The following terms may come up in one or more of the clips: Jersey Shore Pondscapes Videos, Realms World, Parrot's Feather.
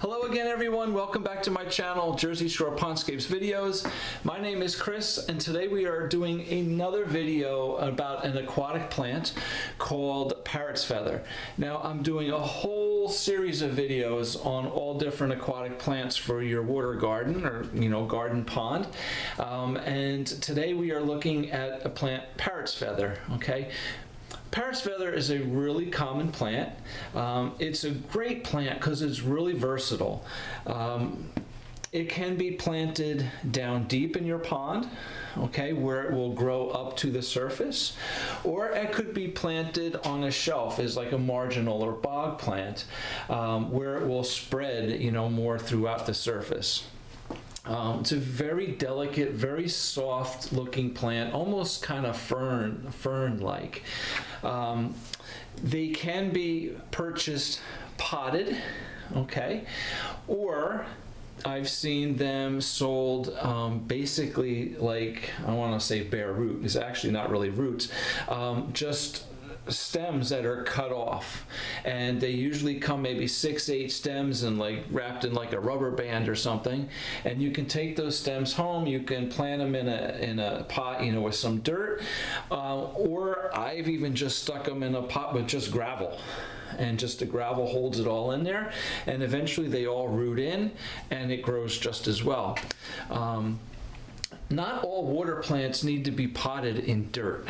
Hello again, everyone. Welcome back to my channel, Jersey Shore Pondscapes Videos. My name is Chris, and today we are doing another video about an aquatic plant called Parrot's Feather. Now, I'm doing a whole series of videos on all different aquatic plants for your water garden or, you know, garden pond. And today we are looking at a plant, Parrot's Feather, okay? Parrot's Feather is a really common plant. It's a great plant because it's really versatile. It can be planted down deep in your pond, okay, where it will grow up to the surface, or it could be planted on a shelf as like a marginal or bog plant, where it will spread, you know, more throughout the surface. It's a very delicate, very soft looking plant, almost kind of fern-like. They can be purchased potted, okay, or I've seen them sold basically like, I want to say bare root, it's actually not really roots, just stems that are cut off, and they usually come maybe 6-8 stems and like wrapped in like a rubber band or something, and you can take those stems home, you can plant them in a pot, you know, with some dirt, or I've even just stuck them in a pot with just gravel, and just the gravel holds it all in there, and eventually they all root in and it grows just as well. Not all water plants need to be potted in dirt.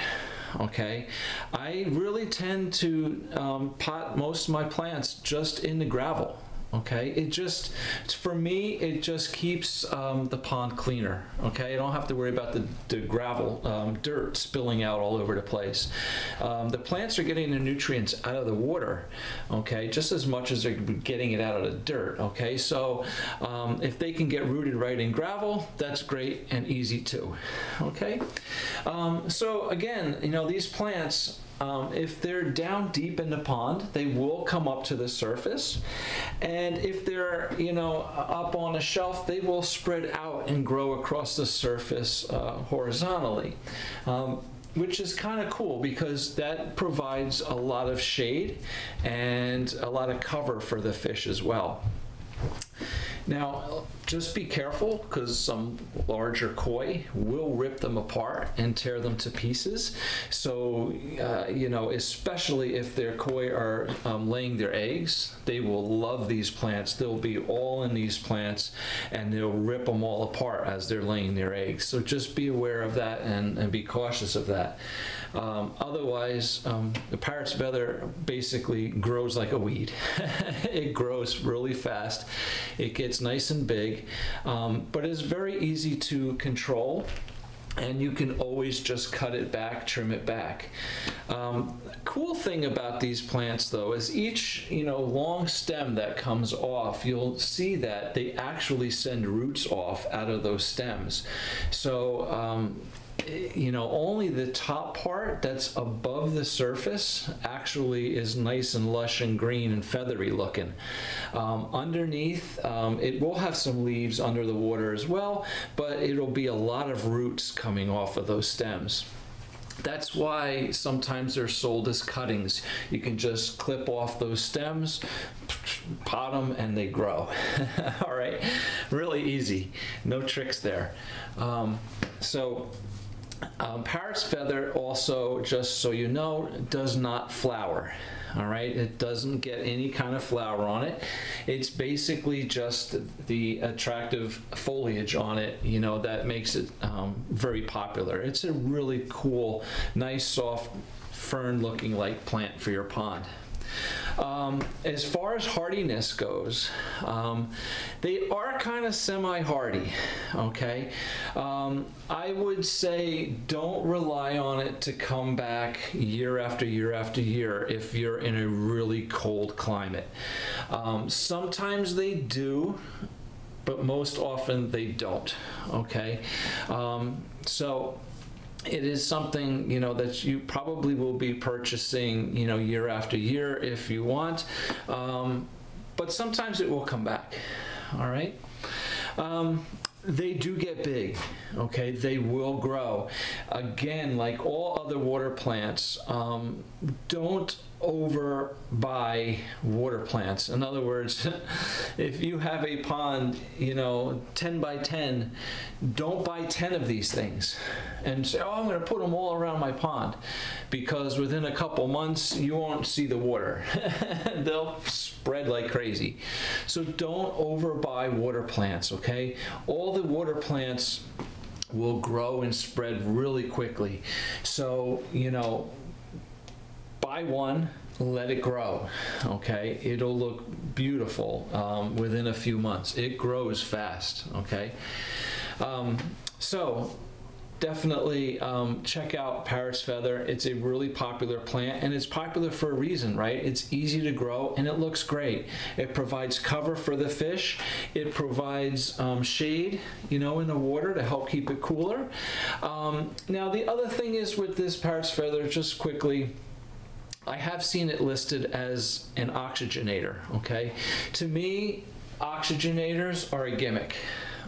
Okay, I really tend to pot most of my plants just in the gravel. Okay, it just, for me, it just keeps the pond cleaner. Okay, I don't have to worry about the gravel dirt spilling out all over the place. The plants are getting the nutrients out of the water, okay, just as much as they're getting it out of the dirt. Okay, so if they can get rooted right in gravel, that's great and easy too. Okay, so again, you know, these plants, if they're down deep in the pond, they will come up to the surface, and if they're, you know, up on a shelf, they will spread out and grow across the surface horizontally, which is kind of cool because that provides a lot of shade and a lot of cover for the fish as well. Now, just be careful because some larger koi will rip them apart and tear them to pieces. So, you know, especially if their koi are laying their eggs, they will love these plants. They'll be all in these plants and they'll rip them all apart as they're laying their eggs. So just be aware of that and be cautious of that. Otherwise, the Parrot's Feather basically grows like a weed. It grows really fast. It gets nice and big, but it's very easy to control, and you can always just cut it back, trim it back. Cool thing about these plants though is each, you know, long stem that comes off, you'll see that they actually send roots off out of those stems. So you know, only the top part that's above the surface actually is nice and lush and green and feathery looking. Underneath, it will have some leaves under the water as well, but it'll be a lot of roots coming off of those stems. That's why sometimes they're sold as cuttings. You can just clip off those stems, pot them, and they grow. All right, really easy, no tricks there. Parrot's Feather also, just so you know, does not flower. All right, it doesn't get any kind of flower on it. It's basically just the attractive foliage on it, you know, that makes it very popular. It's a really cool, nice, soft, fern-looking like plant for your pond. As far as hardiness goes, they are kind of semi-hardy, okay? I would say don't rely on it to come back year after year after year if you're in a really cold climate. Sometimes they do, but most often they don't, okay? So it is something, you know, that you probably will be purchasing, you know, year after year if you want, but sometimes it will come back. All right, they do get big, okay, they will grow. Again, like all other water plants, don't over by water plants. In other words, if you have a pond, you know, 10 by 10, don't buy 10 of these things and say, oh, I'm going to put them all around my pond, because within a couple months you won't see the water. They'll spread like crazy. So don't overbuy water plants, okay? All the water plants will grow and spread really quickly. So, you know, buy one, let it grow, okay? It'll look beautiful within a few months. It grows fast, okay? So definitely check out Parrot's Feather. It's a really popular plant, and it's popular for a reason, right? It's easy to grow and it looks great. It provides cover for the fish. It provides shade, you know, in the water to help keep it cooler. Now the other thing is with this Parrot's Feather, just quickly, I have seen it listed as an oxygenator, okay? To me, oxygenators are a gimmick.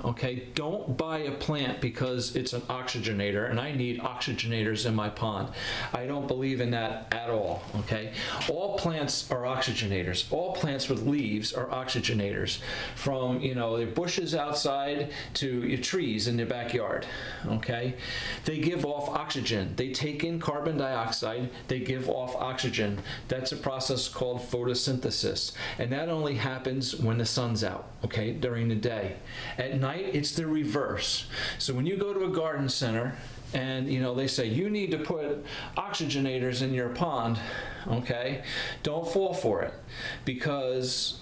Okay, don't buy a plant because it's an oxygenator, and I need oxygenators in my pond. I don't believe in that at all, okay? All plants are oxygenators. All plants with leaves are oxygenators, from, you know, their bushes outside to your trees in your backyard, okay? They give off oxygen. They take in carbon dioxide. They give off oxygen. That's a process called photosynthesis, and that only happens when the sun's out, okay, during the day. At night, it's the reverse. So when you go to a garden center and, you know, they say you need to put oxygenators in your pond, okay, don't fall for it, because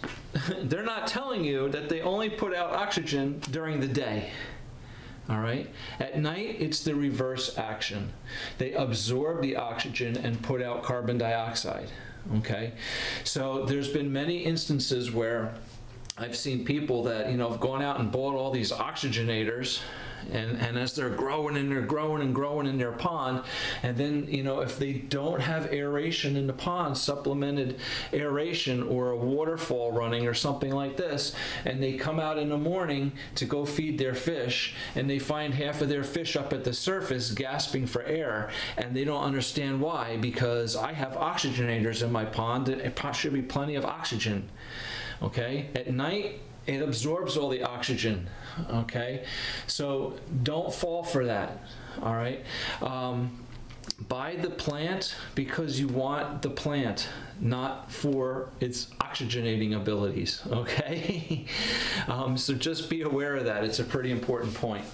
they're not telling you that they only put out oxygen during the day. All right? At night, it's the reverse action. They absorb the oxygen and put out carbon dioxide, okay? So there's been many instances where I've seen people that, you know, have gone out and bought all these oxygenators, and as they're growing and they're growing and growing in their pond, and then, you know, if they don't have aeration in the pond, supplemented aeration or a waterfall running or something like this, and they come out in the morning to go feed their fish, and they find half of their fish up at the surface gasping for air, and they don't understand why, because I have oxygenators in my pond, it should be plenty of oxygen. Okay, at night it absorbs all the oxygen, okay? So don't fall for that, all right? Buy the plant because you want the plant, not for its oxygenating abilities, okay? So just be aware of that. It's a pretty important point.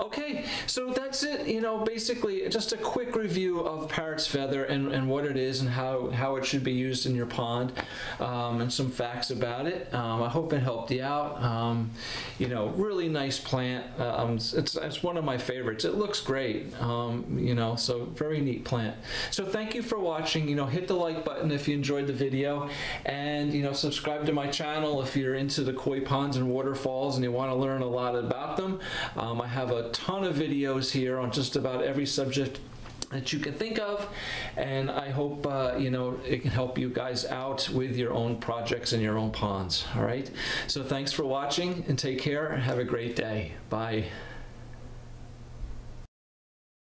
Okay, so that's it, you know, basically just a quick review of Parrot's Feather and what it is and how it should be used in your pond, and some facts about it. I hope it helped you out. You know, really nice plant. It's one of my favorites. It looks great, you know, so very neat plant. So thank you for watching. You know, hit the like button if you enjoyed the video, and, you know, subscribe to my channel if you're into the koi ponds and waterfalls and you want to learn a lot about them. I have a ton of videos here on just about every subject that you can think of, and I hope you know, it can help you guys out with your own projects and your own ponds. All right, so thanks for watching, and take care, and have a great day. Bye.